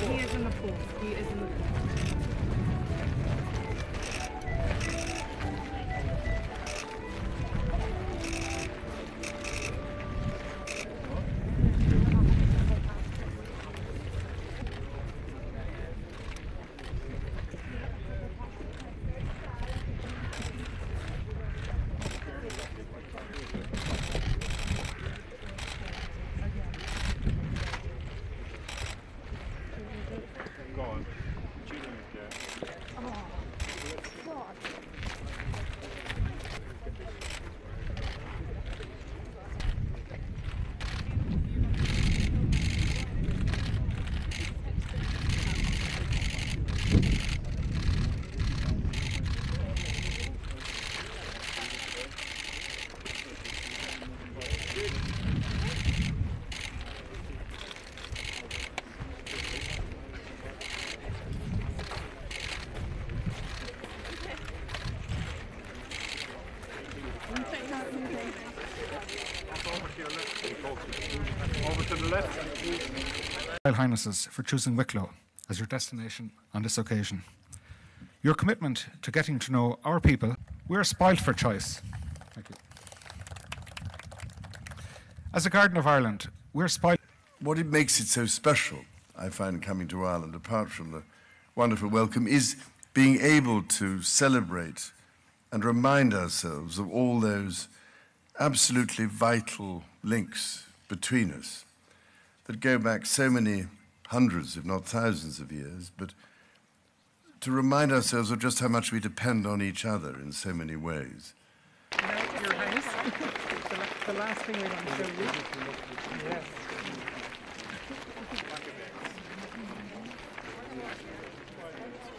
He is in the pool. He is in the pool. Royal Highnesses, for choosing Wicklow as your destination on this occasion. Your commitment to getting to know our people, we're spoilt for choice. Thank you. As a Garden of Ireland, we're spoilt. What it makes it so special, I find, coming to Ireland, apart from the wonderful welcome, is being able to celebrate and remind ourselves of all those absolutely vital links between us that go back so many hundreds, if not thousands of years, but to remind ourselves of just how much we depend on each other in so many ways. Your Highness, the last thing we want to show you. Yes.